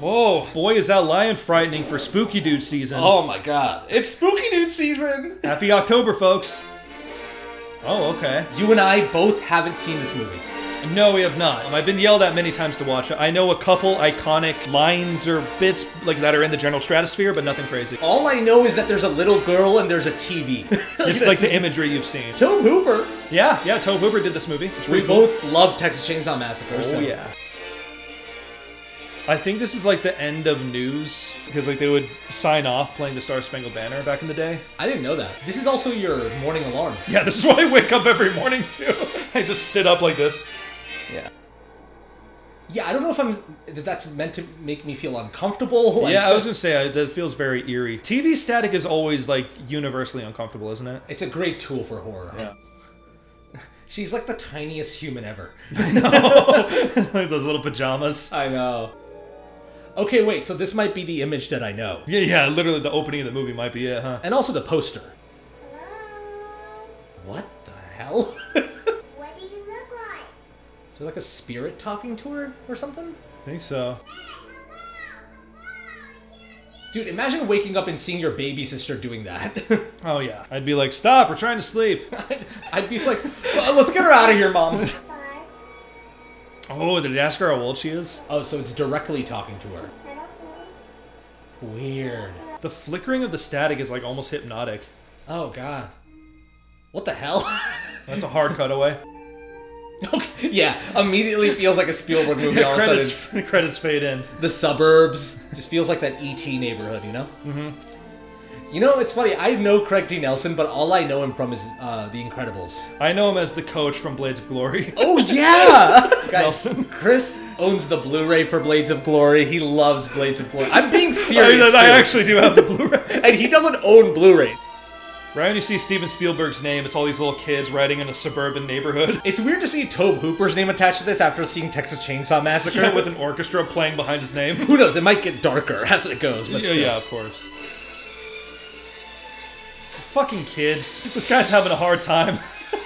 Whoa. Boy, is that lion frightening for Spooky Dude season. Oh my god. It's Spooky Dude season! Happy October, folks. Oh, okay. You and I both haven't seen this movie. No, we have not. I've been yelled at many times to watch it. I know a couple iconic lines or bits like that are in the general stratosphere, but nothing crazy. All I know is that there's a little girl and there's a TV. It's like the imagery you've seen. Tobe Hooper. Yeah, yeah, Tobe Hooper did this movie. We both love Texas Chainsaw Massacre. Oh, so. Yeah. I think this is like the end of news, because like they would sign off playing the Star Spangled Banner back in the day. I didn't know that. This is also your morning alarm. Yeah, this is why I wake up every morning too. I just sit up like this. Yeah. Yeah, I don't know if that's meant to make me feel uncomfortable. Yeah, I was going to say, that feels very eerie. TV static is always, like, universally uncomfortable, isn't it? It's a great tool for horror. Yeah. She's like the tiniest human ever. I know. Like those little pajamas. I know. Okay, wait, so this might be the image that I know. Yeah, yeah, literally the opening of the movie might be it, huh? And also the poster. What the hell? Is there like a spirit talking to her or something? I think so. Dude, imagine waking up and seeing your baby sister doing that. Oh yeah. I'd be like, stop, we're trying to sleep. I'd be like, well, let's get her out of here, Mom. Oh, did it ask her how old she is? Oh, so it's directly talking to her. Weird. The flickering of the static is like almost hypnotic. Oh god. What the hell? That's a hard cutaway. Okay. Yeah, immediately feels like a Spielberg movie all of a sudden. The credits fade in. The suburbs. Just feels like that E.T. neighborhood, you know? Mm-hmm. You know, it's funny, I know Craig T. Nelson, but all I know him from is The Incredibles. I know him as the coach from Blades of Glory. Oh, yeah! Guys, Nelson. Chris owns the Blu-ray for Blades of Glory. He loves Blades of Glory. I'm being serious, I actually do have the Blu-ray. And he doesn't own Blu-ray. Right when you see Steven Spielberg's name, it's all these little kids riding in a suburban neighborhood. It's weird to see Tobe Hooper's name attached to this after seeing Texas Chainsaw Massacre. Yeah, with an orchestra playing behind his name. Who knows, it might get darker as it goes, but yeah, still. Yeah, of course. Fucking kids. This guy's having a hard time.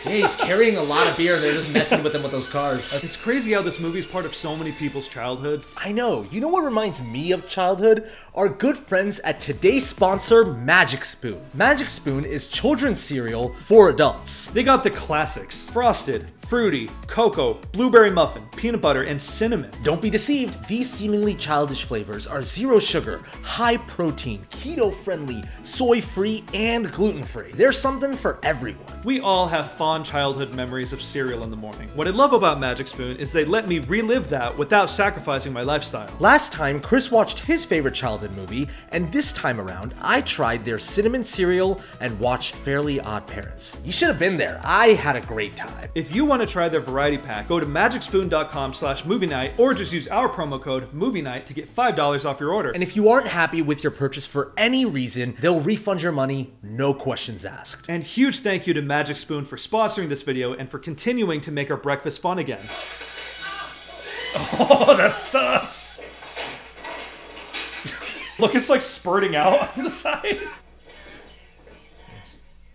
Yeah, he's carrying a lot of beer and they're just messing with him with those cars. It's crazy how this movie's part of so many people's childhoods. I know. You know what reminds me of childhood? Our good friends at today's sponsor, Magic Spoon. Magic Spoon is children's cereal for adults. They got the classics. Frosted, Fruity, Cocoa, Blueberry Muffin, Peanut Butter, and Cinnamon. Don't be deceived. These seemingly childish flavors are zero sugar, high protein, keto-friendly, soy-free, and gluten-free. There's something for everyone. We all have fond childhood memories of cereal in the morning. What I love about Magic Spoon is they let me relive that without sacrificing my lifestyle. Last time, Chris watched his favorite childhood movie, and this time around, I tried their cinnamon cereal and watched Fairly Odd Parents. You should have been there. I had a great time. If you want to try their variety pack, go to magicspoon.com/movienight or just use our promo code movienight to get $5 off your order. And if you aren't happy with your purchase for any reason, they'll refund your money, no questions asked. And huge thank you to Magic Spoon for sponsoring this video and for continuing to make our breakfast fun again. Oh, that sucks! Look, it's like spurting out on the side.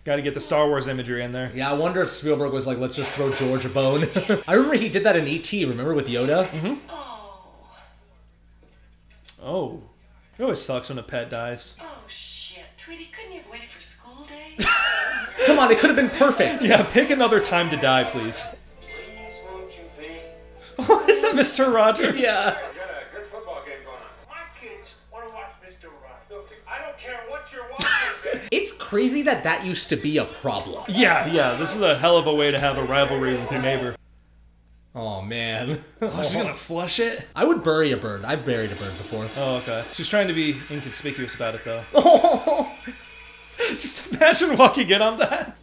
Gotta get the Star Wars imagery in there. Yeah, I wonder if Spielberg was like, let's just throw George a bone. I remember he did that in E.T., remember, with Yoda? Mm-hmm. Oh. It always sucks when a pet dies. Oh, shit. Tweety, couldn't you have waited for school day? Come on, it could have been perfect. Yeah, pick another time to die, please. Please, won't you be? Oh, is that Mr. Rogers? Yeah. Get a good football game going on. My kids want to watch Mr. Rogers. I don't care what you're watching. It's crazy that that used to be a problem. Yeah, yeah. This is a hell of a way to have a rivalry with your neighbor. Oh, man. Oh, she's gonna flush it? I would bury a bird. I've buried a bird before. Oh, okay. She's trying to be inconspicuous about it, though. Oh! Just imagine walking in on that.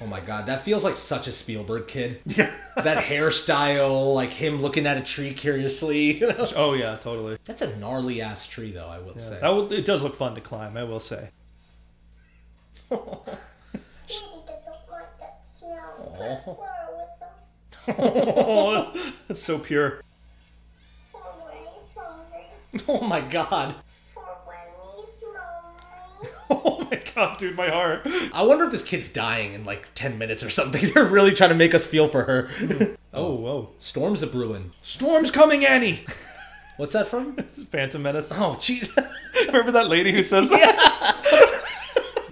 Oh my god, that feels like such a Spielberg kid. Yeah. That hairstyle, like him looking at a tree curiously. You know? Oh yeah, totally. That's a gnarly ass tree though, I will say. It does look fun to climb, I will say. Oh, that's so pure. Oh my god. Oh my god, dude, my heart. I wonder if this kid's dying in like 10 minutes or something. They're really trying to make us feel for her. Oh, whoa. Storm's a brewing. Storm's coming, Annie! What's that from? Phantom Menace. Oh, jeez. Remember that lady who says that?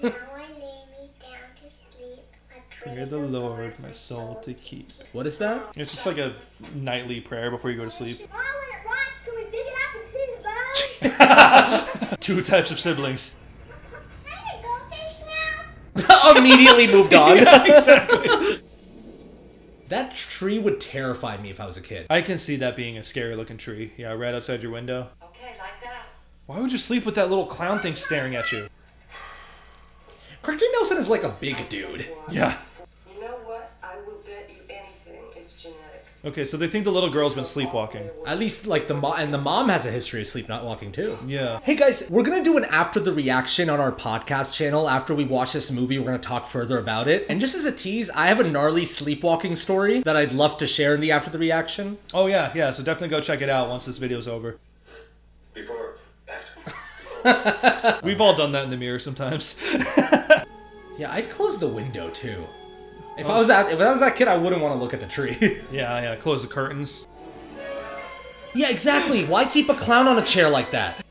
Yeah. Now I lay me down to sleep. I pray the Lord my soul to keep. What is that? It's just like a nightly prayer before you go to sleep. Two types of siblings. I'm a goldfish now. Immediately moved on. Yeah, exactly. That tree would terrify me if I was a kid. I can see that being a scary looking tree. Yeah, right outside your window. Okay, like that. Why would you sleep with that little clown thing staring at you? Craig T. Nelson is like a big dude. Yeah. You know what? I will bet you anything it's genetic. Okay, so they think the little girl's been sleepwalking. At least, like, the mom has a history of sleep not walking, too. Yeah. Hey, guys, we're gonna do an after the reaction on our podcast channel. After we watch this movie, we're gonna talk further about it. And just as a tease, I have a gnarly sleepwalking story that I'd love to share in the after the reaction. Oh, yeah, yeah, so definitely go check it out once this video's over. Before, after. We've all done that in the mirror sometimes. Yeah, I'd close the window, too. If I was that kid, I wouldn't want to look at the tree. Yeah, close the curtains. Yeah, exactly. Why keep a clown on a chair like that?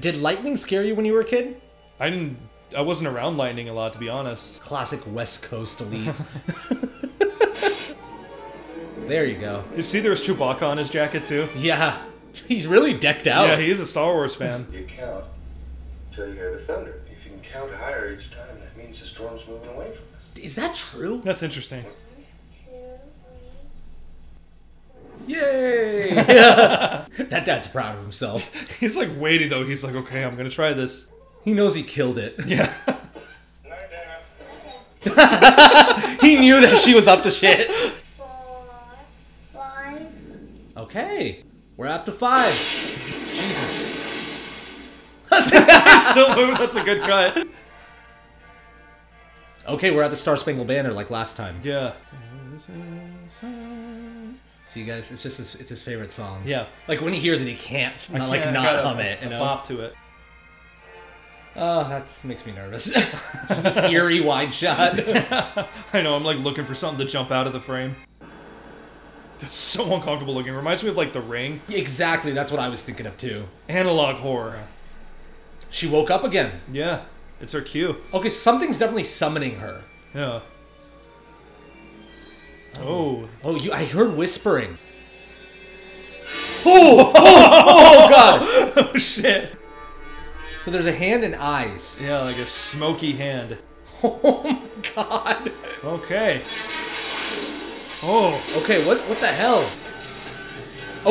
Did lightning scare you when you were a kid? I wasn't around lightning a lot, to be honest. Classic West Coast elite. There you go. Did you see there was Chewbacca on his jacket too? Yeah. He's really decked out. Yeah, he is a Star Wars fan. You count till you hear the thunder. If you can count higher each time, that means the storm's moving away from us. Is that true? That's interesting. 1, 2, 3. Yay! That dad's proud of himself. He's like waiting though. He's like, okay, I'm gonna try this. He knows he killed it. Yeah. He knew that she was up to shit. 4, 5. Okay, we're up to 5. Jesus. He's still moving. That's a good cut. Okay, we're at the Star Spangled Banner like last time. Yeah. See, guys, it's just it's his favorite song. Yeah. Like when he hears it, he can't not like not hum it. You know? Bop to it. Oh, that makes me nervous. Just this eerie wide shot. I know. I'm like looking for something to jump out of the frame. That's so uncomfortable looking. It reminds me of like The Ring. Exactly. That's what I was thinking of too. Analog horror. She woke up again. Yeah, it's her cue. Okay, so something's definitely summoning her. Yeah. Oh. Oh, I heard whispering. Oh! Oh God! Oh, shit. So there's a hand and eyes. Yeah, like a smoky hand. Oh, my God. Okay. Oh. Okay, what the hell?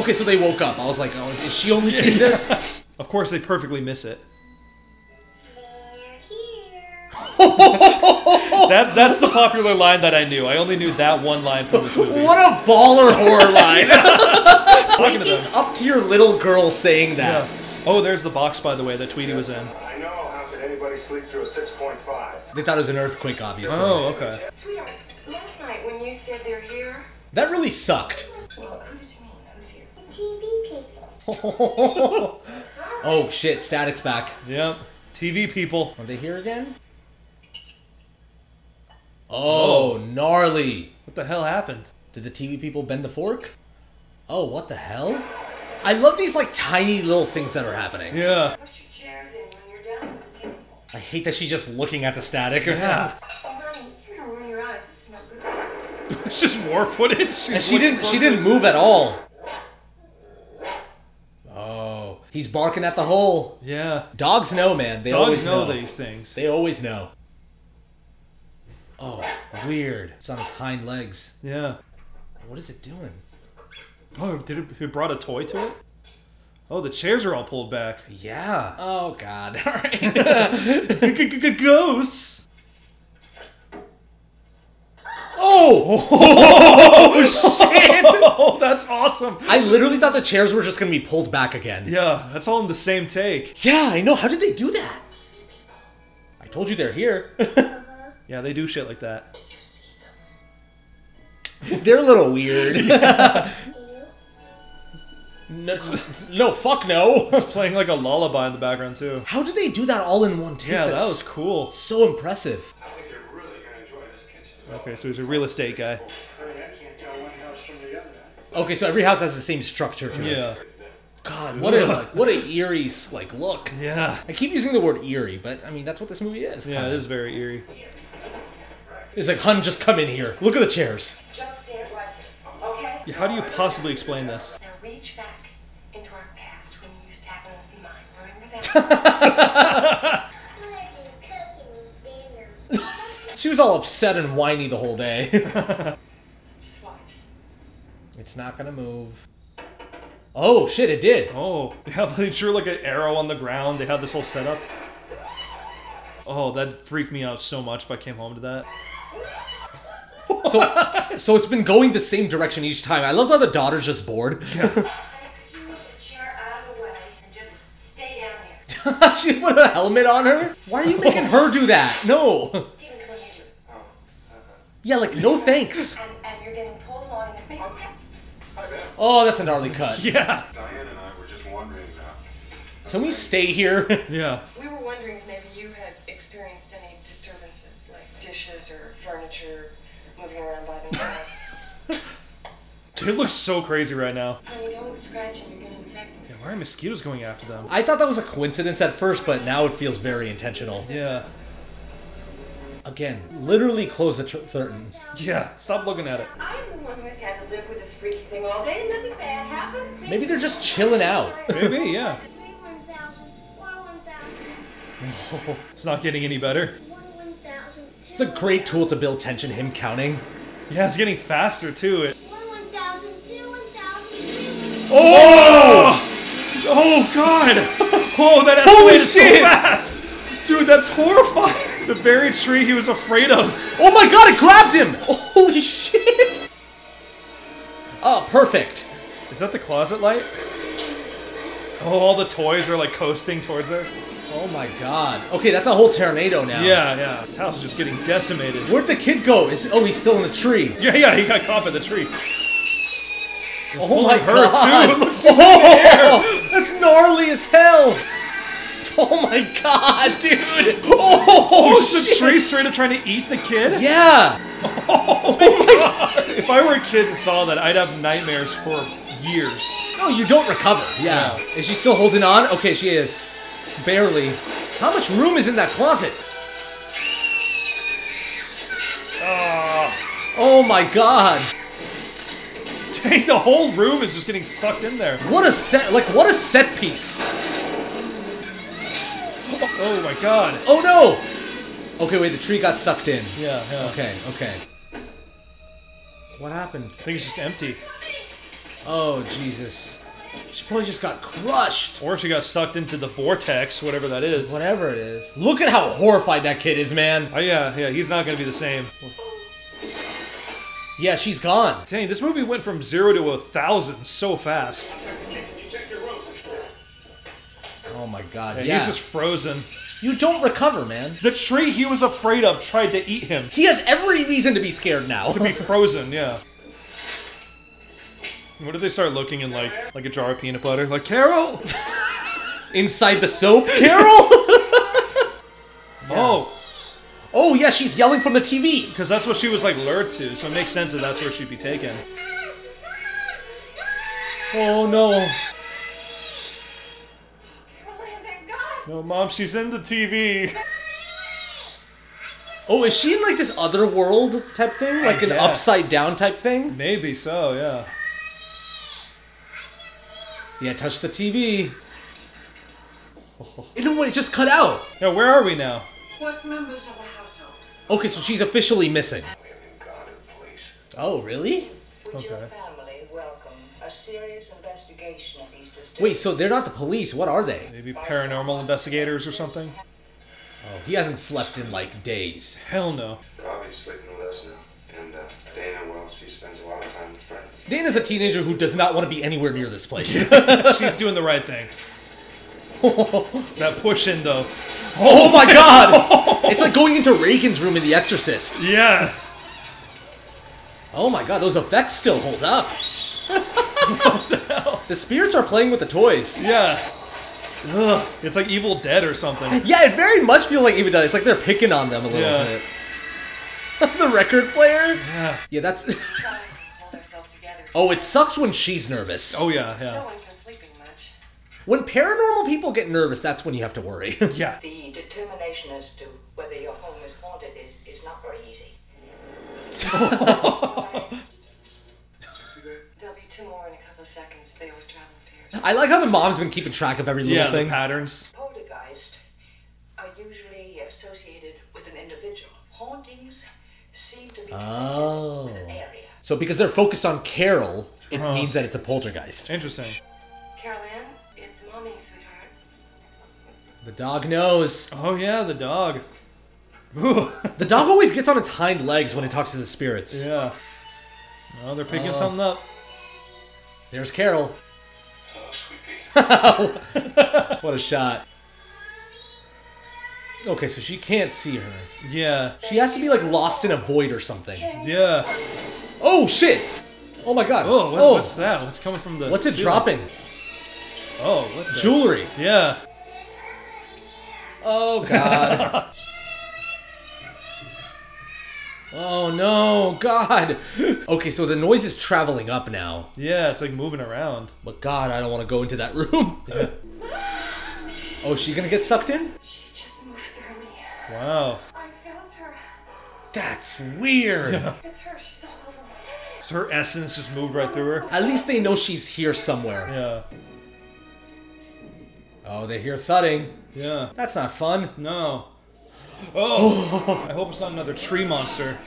Okay, so they woke up. I was like, oh, is she only seeing this? Of course, they perfectly miss it. That's the popular line that I knew. I only knew that one line from this movie. What a baller horror line. Waking up to your little girl saying that. Yeah. Oh, there's the box, by the way, that Tweety was in. I know. How could anybody sleep through a 6.5? They thought it was an earthquake, obviously. Oh, okay. Sweetheart, last night when you said they're here... That really sucked. Well, who did you mean? Who's here? The TV people. Oh, shit. Static's back. Yep. TV people. Are they here again? Oh, gnarly. What the hell happened? Did the TV people bend the fork? Oh, what the hell? I love these, like, tiny little things that are happening. Yeah. Push your chairs in when you're down at the table. I hate that she's just looking at the static. Yeah. Oh, honey, you're gonna ruin your eyes. This is not good. It's just war footage. She didn't move at all. Oh. He's barking at the hole. Yeah. Dogs know, man. They always know. Dogs know these things. They always know. Oh, weird. It's on its hind legs. Yeah. What is it doing? Oh, it brought a toy to it? Oh, the chairs are all pulled back. Yeah. Oh, God. All right. Ghosts. Oh! Oh, shit! Oh, that's awesome. I literally thought the chairs were just going to be pulled back again. Yeah, that's all in the same take. Yeah, I know. How did they do that? I told you they're here. Yeah, they do shit like that. Did you see them? They're a little weird. Yeah. No, fuck no. It's playing like a lullaby in the background, too. How did they do that all in one take? Yeah, that was cool. So impressive. I think you're really going to enjoy this kitchen. Okay, so he's a real estate guy. I mean, I can't tell one house from the other. Okay, so every house has the same structure to it. Yeah. God, what a eerie like look. Yeah. I keep using the word eerie, but I mean that's what this movie is. Yeah, it is very eerie. It's like, hun, just come in here. Look at the chairs. Just stand right here, okay? How do you possibly explain this? Now reach back into our past when you used to have an open mind. Remember that? She was all upset and whiny the whole day. Just watch. It's not gonna move. Oh shit! It did. Oh, yeah, they drew like an arrow on the ground. They had this whole setup. Oh, that freaked me out so much if I came home to that. So it's been going the same direction each time. I love how the daughter's just bored. Yeah. Could you move the chair out of the way and just stay down here? She put a helmet on her. Why are you making her do that? No. Yeah, like, no thanks. And you're getting pulled along in the Oh, that's a gnarly cut. Yeah. Diane and I were just wondering now. Can we stay here? Yeah. We were wondering if maybe you had experienced any disturbances, like dishes or furniture moving around by themselves. It looks so crazy right now. Honey, don't scratch it, you're getting infected. Yeah, why are mosquitoes going after them? I thought that was a coincidence at first, but now it feels very intentional. Yeah. Again, literally close the curtains. Yeah, stop looking at it. I'm the one who's had to live with this freaky thing all day and nothing bad happened. Maybe they're just chilling out. Maybe, yeah. 3 1,000, 4 1,000. It's not getting any better. 1 1,000. It's a great tool to build tension, him counting. Yeah, it's getting faster too. 1 1,000, 2 1,000, 3 1,000. Oh! Oh god! Oh, that escalated so fast! Dude, that's horrifying! The very tree he was afraid of. Oh my god, it grabbed him! Holy shit! Oh, perfect. Is that the closet light? Oh, all the toys are like coasting towards her. Oh my god. Okay, that's a whole tornado now. Yeah, yeah. This house is just getting decimated. Where'd the kid go? Oh, he's still in the tree. Yeah, yeah, he got caught by the tree. Oh my god. Too. It looks like oh, that's gnarly as hell. Oh my god, dude! Oh, is the tree straight up trying to eat the kid? Yeah! Oh my god! If I were a kid and saw that, I'd have nightmares for years. No, you don't recover. Yeah. No. Is she still holding on? Okay, she is. Barely. How much room is in that closet? Oh my god! Dang, the whole room is just getting sucked in there. What a set piece! Oh my god. Oh no! Okay, wait, the tree got sucked in. Yeah, yeah. Okay, okay. What happened? I think it's just empty. Oh, Jesus. She probably just got crushed. Or she got sucked into the vortex, whatever that is. Whatever it is. Look at how horrified that kid is, man. Oh yeah, yeah, he's not gonna be the same. Yeah, she's gone. Dang, this movie went from 0 to 1,000 so fast. Oh my god, yeah. He's just frozen. You don't recover, man. The tree he was afraid of tried to eat him. He has every reason to be scared now. To be frozen, yeah. What did they start looking in, like a jar of peanut butter? Like, Carol! Inside the soap? Carol! Yeah. Oh. Oh, yeah, she's yelling from the TV. Because that's what she was, like, lured to. So it makes sense that that's where she'd be taken. Oh, no. No, Mom, she's in the TV. Oh, is she in, like, this other world type thing? Like an upside-down type thing? Maybe so, yeah. Yeah, touch the TV. You know what? It just cut out. Yeah, where are we now? What members of the household? Okay, so she's officially missing. We have been guarded, police. Oh, really? Would your family welcome a serious investigation of these disturbances? Wait, so they're not the police. What are they? Maybe paranormal investigators or something? Oh, he hasn't slept in, like, days. Hell no. Robbie's sleeping with us now. And Dana, well, she spends a lot of time with friends. Dana's a teenager who does not want to be anywhere near this place. She's doing the right thing. That push in, though. Oh, my God! It's like going into Reagan's room in The Exorcist. Yeah. Oh, my God. Those effects still hold up. What the hell? The spirits are playing with the toys. Yeah. Ugh. It's like Evil Dead or something. Yeah, it very much feels like Evil Dead. It's like they're picking on them a little bit. The record player? Yeah. Yeah, that's... Trying to hold ourselves together Oh, it sucks when she's nervous. Oh, yeah, yeah. No one's been sleeping much. When paranormal people get nervous, that's when you have to worry. Yeah. The determination as to whether your home is haunted is not very easy. Did you see that? There'll be two more in a couple of seconds. They always travel in pairs. I like how the mom's been keeping track of every little thing. Yeah, patterns. Poltergeist are usually associated with an individual. Hauntings seem to be connected with an area. So because they're focused on Carol, it means that it's a poltergeist. Interesting. Carol Ann, it's mommy, sweetheart. The dog knows. Oh yeah, the dog. Ooh. The dog always gets on its hind legs when it talks to the spirits. Yeah. Oh, they're picking something up. There's Carol. Hello, sweetie. What a shot. Okay, so she can't see her. Yeah. She has to be like lost in a void or something. Yeah. Oh shit! Oh my god. Oh, what's that? What's coming from the... What's it dropping? Oh, what the... Jewelry. Yeah. Oh god. Oh no, god. Okay, so the noise is traveling up now. Yeah, it's like moving around. But god, I don't want to go into that room. Yeah. Oh, is she gonna get sucked in? She just moved through me. Wow. I felt her. That's weird. Yeah. It's her. She's all over me. So her essence just moved right through her? At least they know she's here somewhere. Yeah. Oh, they hear thudding. Yeah. That's not fun. No. Oh! I hope it's not another tree monster.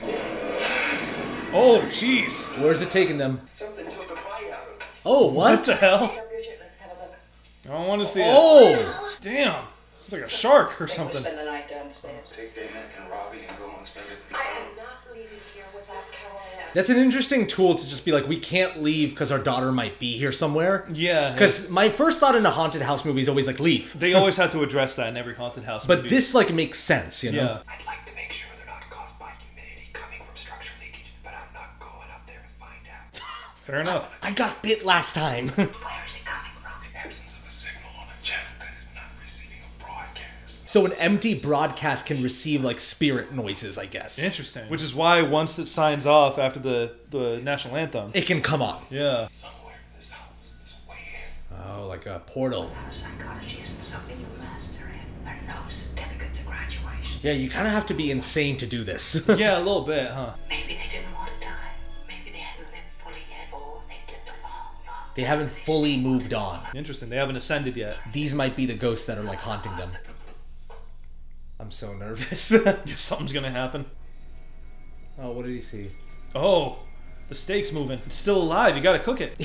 Oh, jeez! Where's it taking them? Something took a bite out of them. Oh, what the hell? I don't want to see it. Oh! Damn! It's like a shark or something. Spend the night downstairs. Take David and Robbie and go and spend it. I am not leaving here without Carolina. That's an interesting tool to just be like, we can't leave because our daughter might be here somewhere. Yeah. Because my first thought in a haunted house movie is always like, leave. They always have to address that in every haunted house movie. But this like makes sense, you know? Yeah. I'd like to make sure they're not caused by humidity coming from structure leakage, but I'm not going up there to find out. Fair enough. I got bit last time. Where is it coming from? The absence of a signal on a channel. So an empty broadcast can receive, like, spirit noises, I guess. Interesting. Which is why once it signs off after the national anthem... It can come on. Yeah. Somewhere in this house, this way in. Oh, like a portal. Psychology isn't something you master in. There are no certificates of graduation. Yeah, you kind of have to be insane to do this. Yeah, a little bit, huh? Maybe they didn't want to die. Maybe they hadn't lived fully yet, or they did the wrong thing. They haven't fully moved on. Interesting. They haven't ascended yet. These might be the ghosts that are, like, haunting them. I'm so nervous. Something's gonna happen. Oh, what did he see? Oh, the steak's moving. It's still alive. You gotta cook it.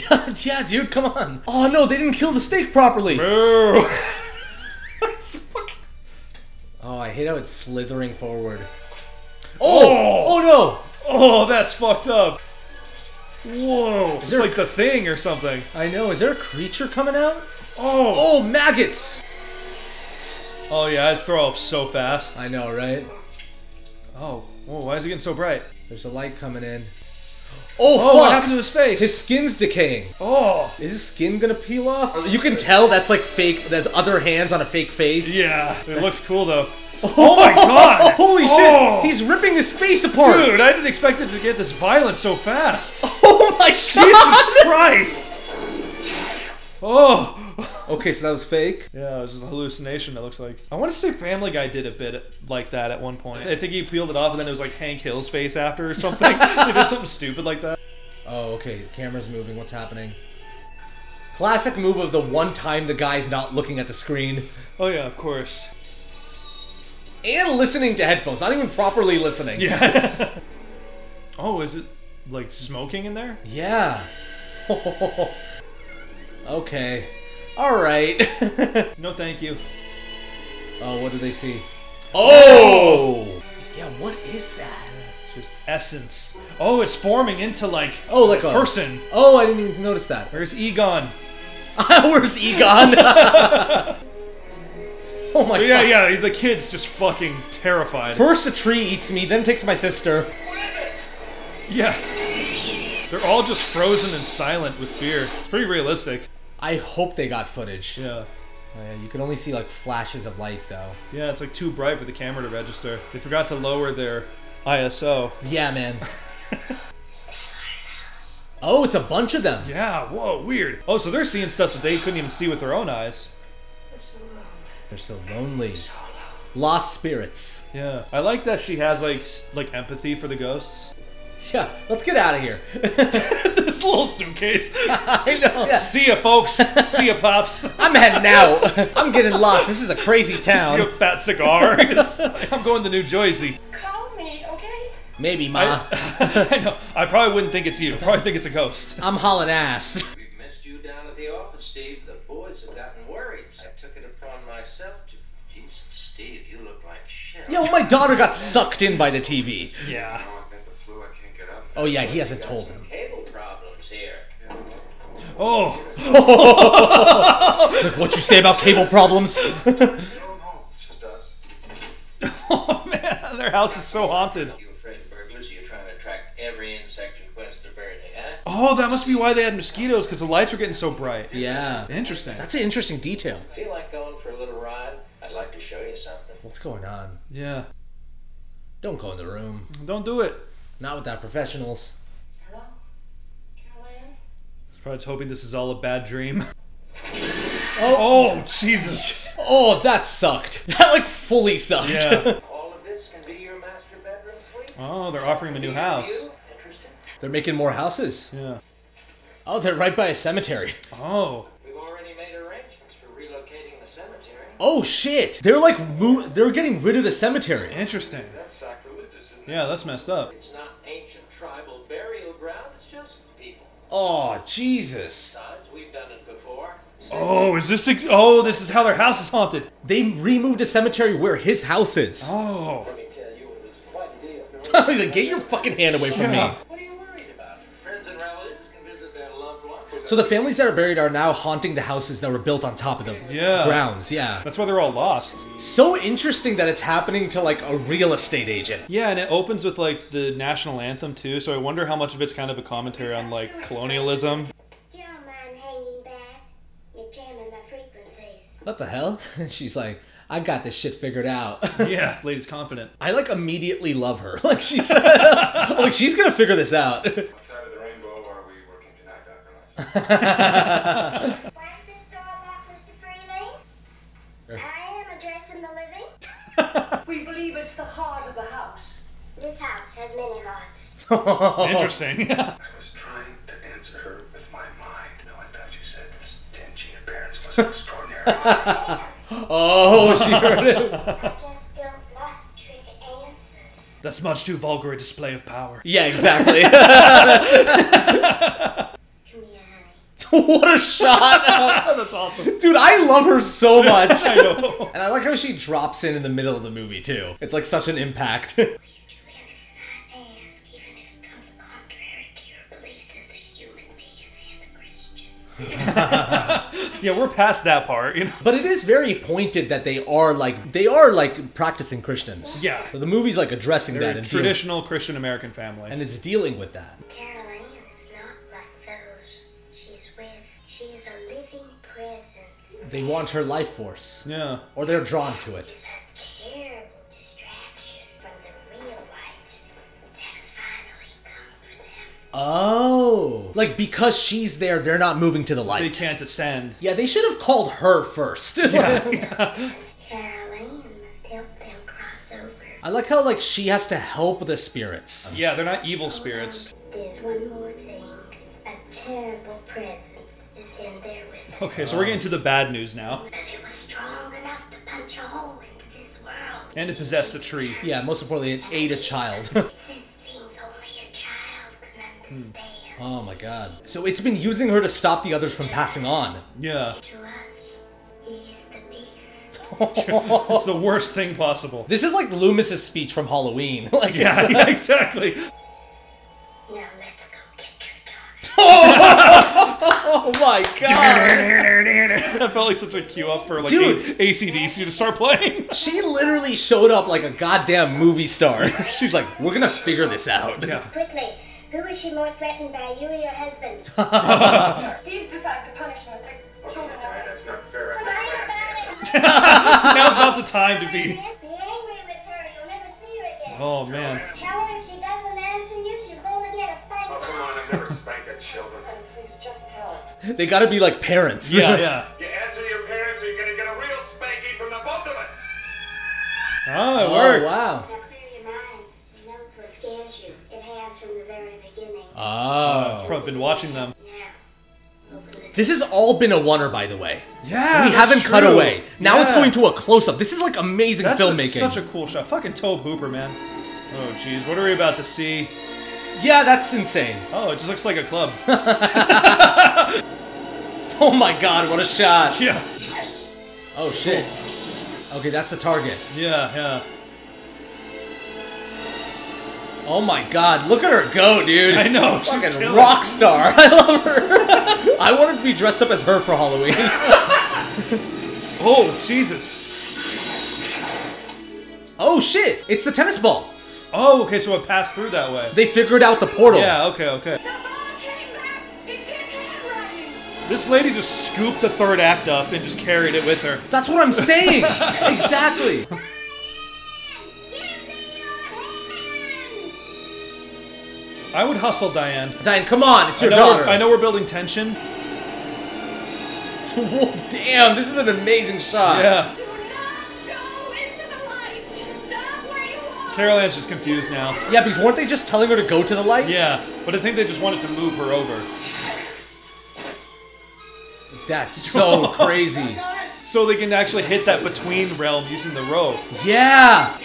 Yeah, dude, come on. Oh, no, they didn't kill the steak properly. Boo. Oh, I hate how it's slithering forward. Oh, no. Oh, that's fucked up. Whoa. It's like The Thing or something. I know. Is there a creature coming out? Oh, maggots. Oh yeah, I'd throw up so fast. I know, right? Oh, whoa, why is it getting so bright? There's a light coming in. Oh, what happened to his face? His skin's decaying. Oh. Is his skin gonna peel off? You can tell that's like fake, that's other hands on a fake face. Yeah, it looks cool though. Oh my god! Holy shit! He's ripping his face apart! Dude, I didn't expect it to get this violent so fast. Oh my god! Jesus Christ! Oh! Okay, so that was fake? Yeah, it was just a hallucination, it looks like. I want to say Family Guy did a bit like that at one point. I think he peeled it off and then it was like Hank Hill's face after or something. They did something stupid like that. Oh, okay. Camera's moving. What's happening? Classic move of the one time the guy's not looking at the screen. Oh yeah, of course. And listening to headphones. Not even properly listening. Yeah. Oh, is it like smoking in there? Yeah. Okay. Alright. No thank you. Oh, what do they see? Oh! Yeah, what is that? It's just essence. Oh, it's forming into like, like a person. Oh, I didn't even notice that. Where's Egon? Where's Egon? Oh my god. Yeah, yeah, the kid's just fucking terrified. First a tree eats me, then takes my sister. What is it? Yes. They're all just frozen and silent with fear. It's pretty realistic. I hope they got footage. Yeah. Oh, yeah. You can only see like flashes of light though. Yeah, it's like too bright for the camera to register. They forgot to lower their ISO. Yeah, man. It's the haunted house. Oh, it's a bunch of them. Yeah, whoa, weird. Oh, so they're seeing stuff that they couldn't even see with their own eyes. They're so lonely. Lost spirits. Yeah. I like that she has, like empathy for the ghosts. Yeah, let's get out of here. This little suitcase. I know. Yeah. See ya, folks. See ya, Pops. I'm heading out. I'm getting lost. This is a crazy town. See a fat cigar. I'm going to New Jersey. Call me, okay? Maybe, Ma. I know. I probably wouldn't think it's you. I probably think it's a ghost. I'm hauling ass. We've missed you down at the office, Steve. The boys have gotten worried. I took it upon myself to... Jesus, Steve, you look like shit. Yeah, well, my daughter got sucked in by the TV. Yeah. Oh yeah, he hasn't told him. Cable problems here. Oh! Like, what you say about cable problems? Oh man, their house is so haunted. You afraid of burglars? You're trying to track every insect in quest of burning, huh? Oh, that must be why they had mosquitoes, because the lights were getting so bright. Yeah. Interesting. That's an interesting detail. Feel like going for a little ride? I'd like to show you something. What's going on? Yeah. Don't go in the room. Don't do it. Not without professionals. Hello? Caroline? I was probably hoping this is all a bad dream. Oh, Jesus. Oh, that sucked. That, like, fully sucked. Yeah. All of this can be your master bedroom suite? Oh, they're offering him a new house. Interesting. They're making more houses. Yeah. Oh, they're right by a cemetery. Oh. We've already made arrangements for relocating the cemetery. Oh, shit. They're, like, they're getting rid of the cemetery. Interesting. That's sacrilegious, isn't it? Yeah, that's messed up. It's not tribal burial ground, it's just people. Oh, Jesus. We've done it before. Oh, is this... Oh, this is how their house is haunted. They removed a cemetery where his house is. Oh. Let me tell you, it was quite a deal. He's like, get your fucking hand away from me. What are you worried about? Friends and relatives can visit their loved ones. So the families that are buried are now haunting the houses that were built on top of the grounds. Yeah. That's why they're all lost. So interesting that it's happening to, like, a real estate agent. Yeah, and it opens with, like, the national anthem, too. So I wonder how much of it's kind of a commentary on, like, colonialism. You don't mind hanging back. You're jamming my frequencies. What the hell? She's like, I got this shit figured out. Yeah, lady's confident. I, like, immediately love her. Like, she's, like, she's gonna figure this out. What side of the rainbow are we working tonight, Dr. Lynch? We believe it's the heart of the house. This house has many hearts. Interesting. I was trying to answer her with my mind. No, I thought you said this dingy appearance was extraordinary. Oh, she heard it. I just don't like trick answers. That's much too vulgar a display of power. Yeah, exactly. Come here, honey. What a shot. That's awesome. Dude, I love her so much. I know. And I like how she drops in the middle of the movie, too. It's like such an impact. Will you do anything I ask, even if it comes contrary to your beliefs as a human being and a Christian? Yeah, we're past that part, you know. But it is very pointed that they are like practicing Christians. Yeah. So the movie's like addressing that. A traditional Christian American family. And it's dealing with that. Caroline is not like those she's with. She is a living presence. They want her life force. Yeah. Or they're drawn to it. It's a terrible distraction from the real light that has finally come for them. Oh. Like, because she's there, they're not moving to the light. They can't ascend. Yeah, they should have called her first. Yeah. Yeah. Caroline must help them cross over. I like how, like, she has to help the spirits. Yeah, they're not evil spirits. There's one more thing. A terrible presence. In there with her. Okay, so we're getting to the bad news now. But it was strong enough to punch a hole into this world. And it possessed a tree. Yeah, most importantly, it ate a child. It says things only a child can understand. Oh my god. So it's been using her to stop the others from passing on. Yeah. To us, he is the beast. It's the worst thing possible. This is like Loomis's speech from Halloween. Like, yeah, yeah, exactly. Now let's go get your dog. Oh my god! That felt like such a cue up for, like, ACDC to start playing. She literally showed up like a goddamn movie star. She's like, we're gonna figure this out. Yeah. Quickly, who is she more threatened by, you or your husband? Steve decides the punishment. The children are right. That's not fair. I'm right about it. Now's not the time to be. Be angry with her. You'll never see her again. Oh man. Tell her if she doesn't answer you, she's going to get a spank. Oh come on, I've never spanked a child. They gotta be like parents. Yeah, yeah. You answer your parents or you're gonna get a real spanking from the both of us. Oh, it works. Wow. It will clear your minds. It knows what scares you. It has from the very beginning. Oh. I've probably been watching them. Now, this has all been a oneer, by the way. Yeah, we haven't cut away. Now it's going to a close-up. This is like amazing filmmaking. Such a cool shot. Fucking Tobe Hooper, man. Oh, jeez. What are we about to see? Yeah, that's insane. Oh, it just looks like a club. Oh my god, what a shot. Yeah. Oh shit. Okay, that's the target. Yeah, yeah. Oh my god, look at her go, dude. I know. She's like a rock star. I love her. I wanted to be dressed up as her for Halloween. Oh, Jesus. Oh shit, it's the tennis ball. Oh, okay, so it passed through that way. They figured out the portal. Yeah, okay, okay. The ball came back. It's in handwriting. This lady just scooped the third act up and just carried it with her. That's what I'm saying! Exactly! I would hustle Diane. Diane, come on, it's your daughter. I know we're building tension. Oh, damn, this is an amazing shot. Yeah. Carol Ann's just confused now. Yeah, because weren't they just telling her to go to the light? Yeah, but I think they just wanted to move her over. That's so crazy. So they can actually hit that between realm using the rope. Yeah!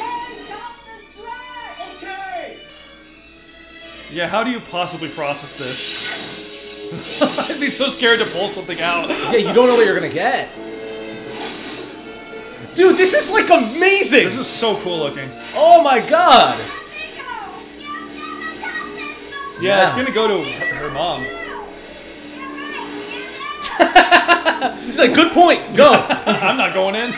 Yeah, how do you possibly process this? I'd be so scared to pull something out. Yeah, you don't know what you're gonna get. Dude, this is like amazing! This is so cool looking. Oh my god! Yeah, it's gonna go to her mom. She's like, good point, go! I'm not going in.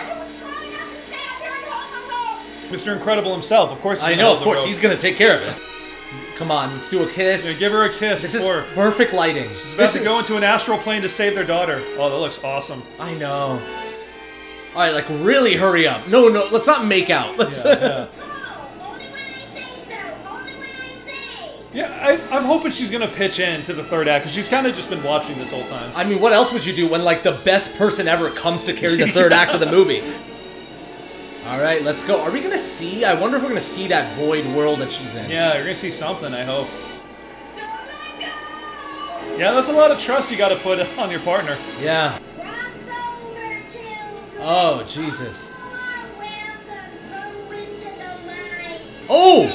Mr. Incredible himself, of course. I know, of course, he's gonna take care of it. Come on, let's do a kiss. Yeah, give her a kiss. This is perfect lighting. She's about to go into an astral plane to save their daughter. Oh, that looks awesome. I know. All right, like, really hurry up. No, no, let's not make out. Let's only when I say so. Only when I say. Yeah, I'm hoping she's going to pitch in to the third act, because she's kind of just been watching this whole time. I mean, what else would you do when, like, the best person ever comes to carry the third act of the movie? All right, let's go. Are we going to see? I wonder if we're going to see that void world that she's in. Yeah, you're going to see something, I hope. Yeah, that's a lot of trust you got to put on your partner. Yeah. Oh, Jesus. Oh!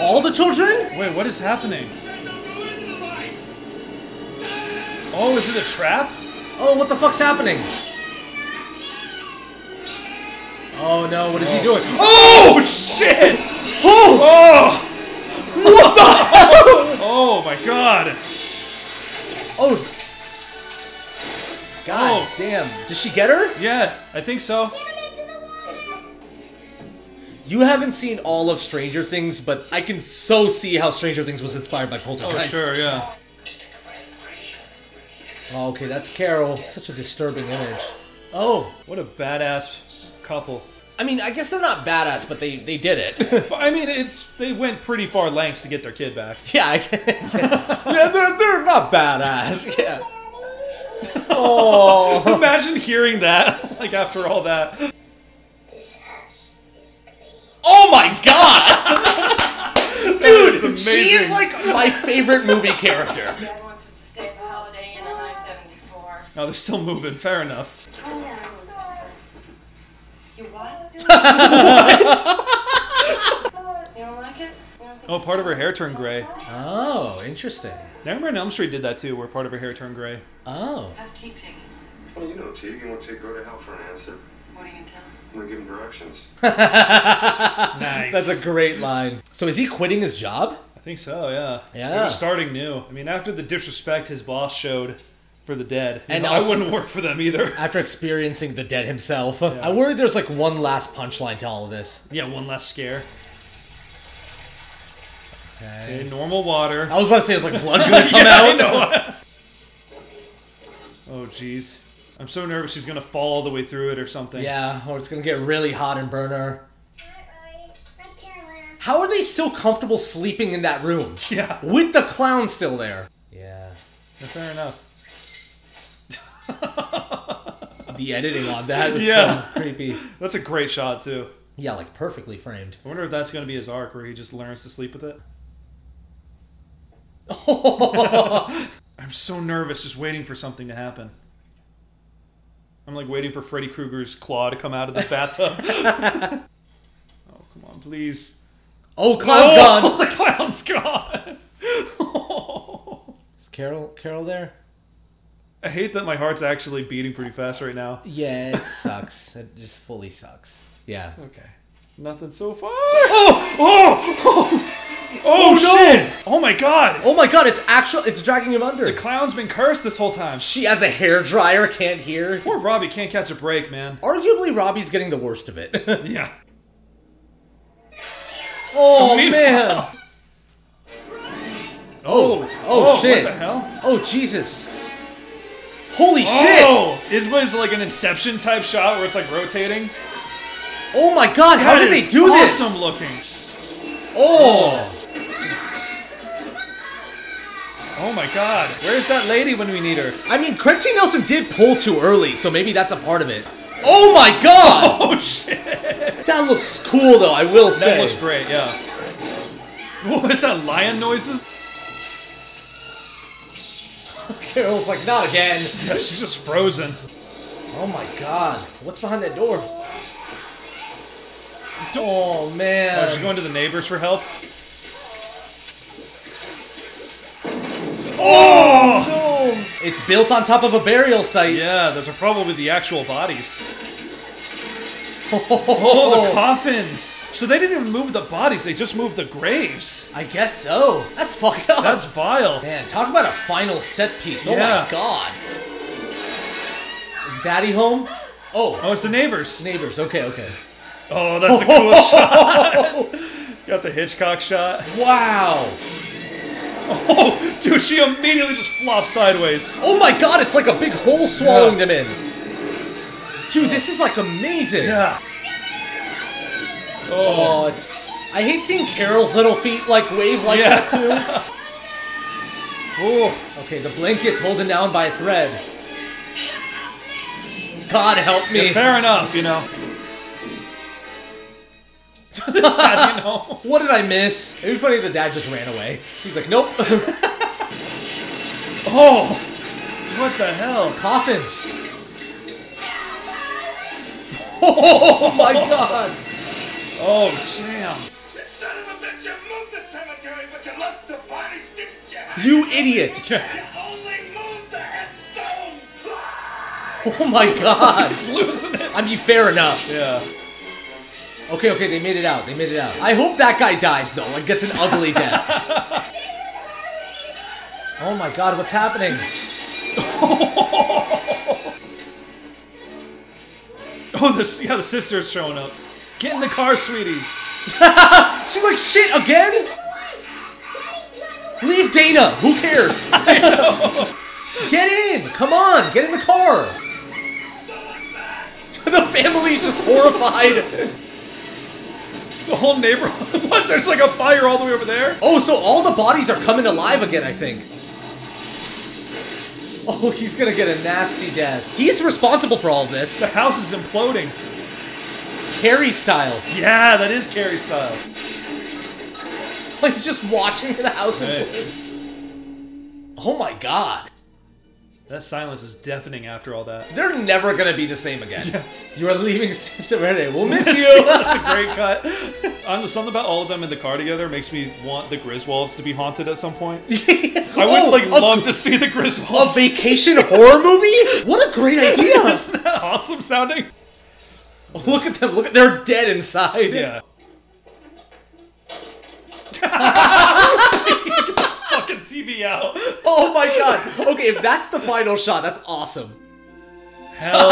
All the children? Wait, what is happening? Oh, is it a trap? Oh, what the fuck's happening? Oh, no, what is he doing? Oh, shit! Oh! Oh! What the hell? Oh, my God. Oh, God damn. Did she get her? Yeah, I think so. You haven't seen all of Stranger Things, but I can so see how Stranger Things was inspired by Poltergeist. Oh, sure, yeah. Oh, okay, that's Carol. Such a disturbing image. Oh. What a badass couple. I mean, I guess they're not badass, but they did it. But, I mean, they went pretty far lengths to get their kid back. Yeah, I can. Yeah, they're not badass. Yeah. Oh, imagine hearing that, like, after all that. This house is clean. Oh my god! Dude, she is like my favorite movie character. Dad wants us to stay for Holiday Inn on I-74. Oh, they're still moving, fair enough. I know. You what? What? You don't like it? Oh, part of her hair turned gray. Oh, interesting. Nightmare on Elm Street did that too, where part of her hair turned gray. Oh. How's T taking? Well, you know T, you want T to go to hell for an answer. What are you going to tell him? I'm going to give him directions. Nice. That's a great line. So is he quitting his job? I think so, yeah. Yeah. He's starting new. I mean, after the disrespect his boss showed for the dead, and I wouldn't work for them either. After experiencing the dead himself. Yeah. I worry there's like one last punchline to all of this. Yeah, one last scare. Okay, normal water. I was about to say, it's like blood gonna come out. I know. Oh, jeez. I'm so nervous she's gonna fall all the way through it or something. Yeah, or it's gonna get really hot and burn her. How are they so comfortable sleeping in that room? Yeah. With the clown still there. Yeah. Fair enough. the editing on that was so creepy. That's a great shot, too. Yeah, like perfectly framed. I wonder if that's going to be his arc where he just learns to sleep with it. I'm so nervous just waiting for something to happen. I'm like waiting for Freddy Krueger's claw to come out of the bathtub. Oh, come on, please. Oh, clown's gone! The clown's gone! Is Carol there? I hate that my heart's actually beating pretty fast right now. Yeah, it sucks. It just fully sucks. Yeah. Okay. Nothing so far. Oh! Oh! Oh! Oh, no! Shit! Oh my god! Oh my god! It's actually it's dragging him under. The clown's been cursed this whole time. She has a hairdryer, can't hear. Poor Robbie can't catch a break, man. Arguably, Robbie's getting the worst of it. Yeah. Oh man! Oh! Oh shit! What the hell? Oh Jesus! Holy shit! Oh! It's like an Inception type shot where it's like rotating. Oh my god, how did they do this? That is awesome looking. Oh! Oh my god, where's that lady when we need her? I mean, Craig T. Nelson did pull too early, so maybe that's a part of it. Oh my god! Oh shit! That looks cool though, I will say. That looks great, yeah. What is that, lion noises? Carol's like, not again. Yeah, she's just frozen. Oh my god. What's behind that door? Oh man. Oh, she's going to the neighbors for help. Oh! Oh no. It's built on top of a burial site. Yeah, those are probably the actual bodies. Oh, the coffins! So they didn't even move the bodies, they just moved the graves. I guess so. That's fucked up. That's vile. Man, talk about a final set piece. Yeah. Oh my god. Is Daddy home? Oh. Oh, it's the neighbors. Neighbors, okay, okay. Oh, that's a cool shot. Got the Hitchcock shot. Wow. Oh, dude, she immediately just flops sideways. Oh my god, it's like a big hole swallowing them in. Dude, this is like amazing. Yeah. Oh, it's. I hate seeing Carol's little feet like wave like that too. Oh. Okay, the blanket's holding down by a thread. God help me. Yeah, fair enough, you know. Dad, you know. What did I miss? It'd be funny if the dad just ran away. He's like, nope. Oh. What the hell? Coffins. Oh my god! Oh, damn. Son of a bitch, you moved the cemetery, but you left the bodies, didn't you? You idiot! You only moved the headstones! Oh my god! He's losing it! I mean, fair enough. Yeah. Okay, okay, they made it out. They made it out. I hope that guy dies, though. Like, gets an ugly death. Oh my god, what's happening? Oh, the sister's showing up. Get in the car, sweetie. She's like, shit, again? Leave Dana. Who cares? I know. Get in. Come on. Get in the car. The family's just horrified. The whole neighborhood. What? There's like a fire all the way over there? Oh, so all the bodies are coming alive again, I think. Oh, he's gonna get a nasty death. He's responsible for all this. The house is imploding. Carrie style. Yeah, that is Carrie style. Like, he's just watching the house implode. Oh my god. That silence is deafening after all that. They're never gonna be the same again. Yeah. You are leaving Sister Verde. We'll miss you. That's a great cut. Something about all of them in the car together makes me want the Griswolds to be haunted at some point. I would love to see the Griswolds. A vacation horror movie? What a great idea! Isn't that awesome sounding? Look at them! Look at they're dead inside. Yeah. Get the fucking TV out! Oh my god! Okay, if that's the final shot, that's awesome. Hell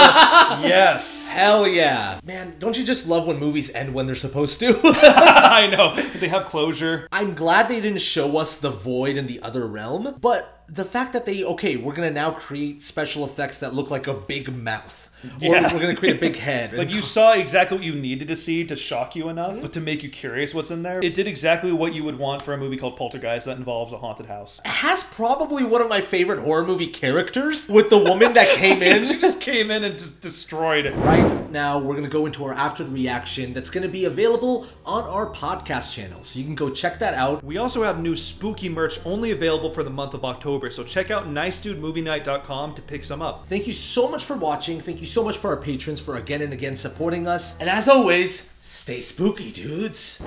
yes. Hell yeah. Man, don't you just love when movies end when they're supposed to? I know. They have closure. I'm glad they didn't show us the void in the other realm, but the fact that they, okay, we're gonna now create special effects that look like a big mouth. Or we're going to create a big head. Like, you saw exactly what you needed to see to shock you enough, but to make you curious what's in there. It did exactly what you would want for a movie called Poltergeist that involves a haunted house. It has probably one of my favorite horror movie characters with the woman that came in. She just came in and just destroyed it. Right now, we're going to go into our After the Reaction that's going to be available on our podcast channel, so you can go check that out. We also have new spooky merch only available for the month of October, so check out NiceDudeMovieNight.com to pick some up. Thank you so much for watching. Thank you so much for our patrons for again and again supporting us. And as always, stay spooky, dudes.